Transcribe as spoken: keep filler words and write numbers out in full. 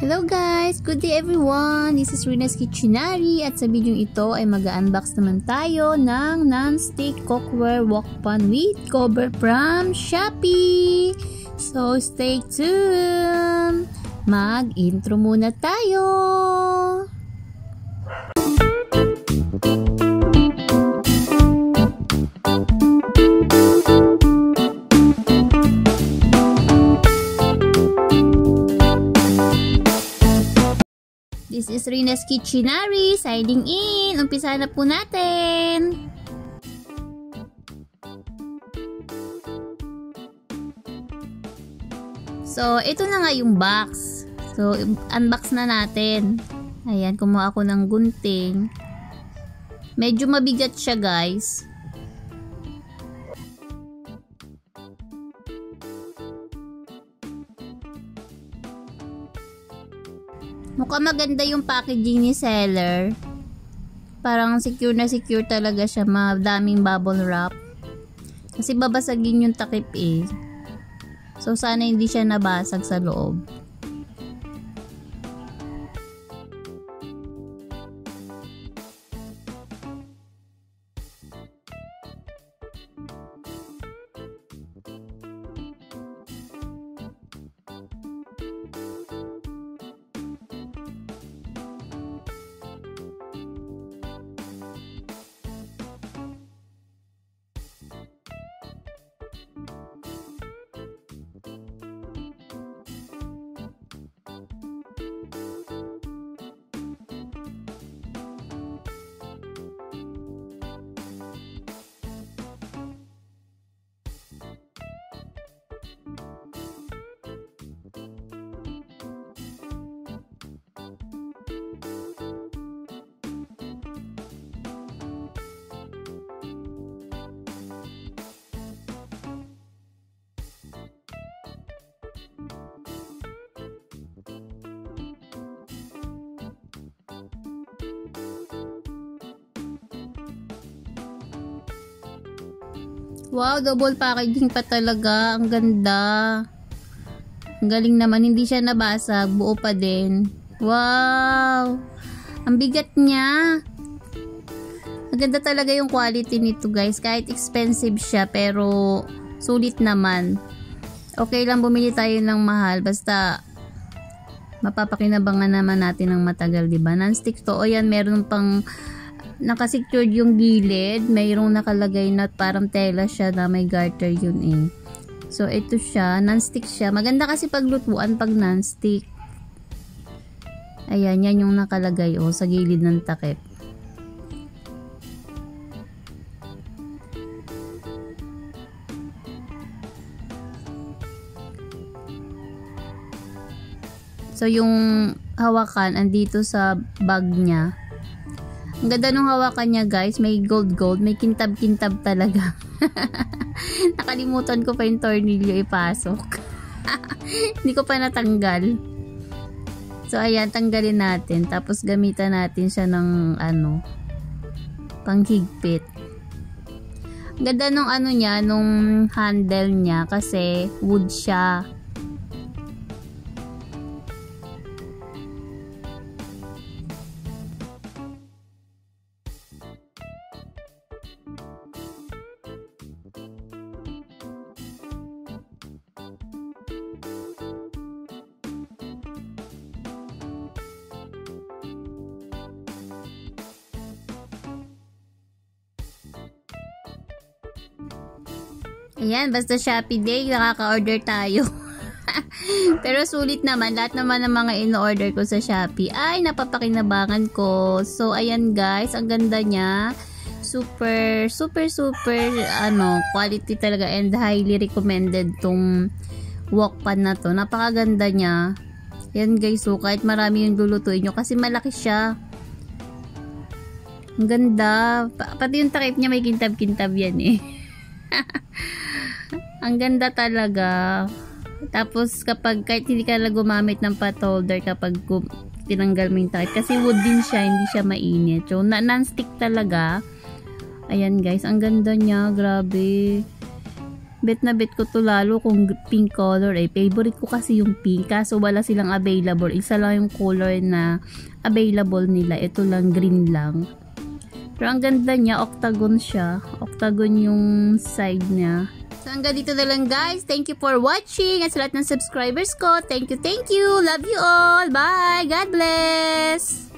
Hello guys! Good day everyone! This is Rena's Kitchenary at sa video ito ay mag-unbox naman tayo ng non-stick cookware wokpan with cover from Shopee! So stay tuned! Mag-intro muna tayo! This is Rena's Kitchenary, signing in! Umpisa na po natin! So, ito na nga yung box. So, unbox na natin. Ayan, kumuha ako ng gunting. Medyo mabigat siya, guys. Mukhang maganda yung packaging ni seller. Parang secure na secure talaga siya. Madaming bubble wrap. Kasi babasagin yung takip eh. So sana hindi siya nabasag sa loob. Wow, double packaging pa talaga. Ang ganda. Ang galing naman. Hindi siya nabasag. Buo pa din. Wow! Ang bigat niya. Ang ganda talaga yung quality nito, guys. Kahit expensive siya, pero sulit naman. Okay lang bumili tayo ng mahal. Basta mapapakinabangan naman natin ng matagal, diba? Non-stick to. O yan, meron pang nakasecured yung gilid, mayroong nakalagay na parang tela siya na may garter yun eh. So ito siya, non-stick siya. Maganda kasi paglutuan pag non-stick. Ayan, yan yung nakalagay oh, sa gilid ng takip. So yung hawakan andito sa bag niya. Ang ganda nung hawakan niya, guys. May gold gold. May kintab-kintab talaga. Nakalimutan ko pa yung tornilyo ipasok. Hindi ko pa natanggal. So, ayan. Tanggalin natin. Tapos, gamitan natin siya ng, ano, panghigpit. Ang ganda nung, ano niya, nung handle niya. Kasi, wood siya. Ayan, basta Shopee Day, nakaka-order tayo. Pero sulit naman. Lahat naman ng mga in-order ko sa Shopee ay napapakinabangan ko. So, ayan guys. Ang ganda niya. Super, super, super ano, quality talaga and highly recommended tong wokpan na to. Napakaganda niya. Ayan guys. So, kahit marami yung lulutuin nyo kasi malaki siya. Ang ganda. Pa pati yung takip niya may kintab-kintab yan eh. Ang ganda talaga. Tapos kapag kahit hindi ka lang gumamit ng pot holder kapag tinanggal mo yung takip. Kasi wood din siya, hindi siya mainit. So, non-stick talaga. Ayan guys, ang ganda niya. Grabe. Bet na bet ko to lalo kung pink color eh. Favorite ko kasi yung pink. Kaso wala silang available. Isa lang yung color na available nila. Ito lang, green lang. Pero ang ganda niya, octagon siya. Octagon yung side niya. So hanggang dito na lang guys. Thank you for watching. At sa lahat ng subscribers ko, thank you, thank you. Love you all. Bye. God bless.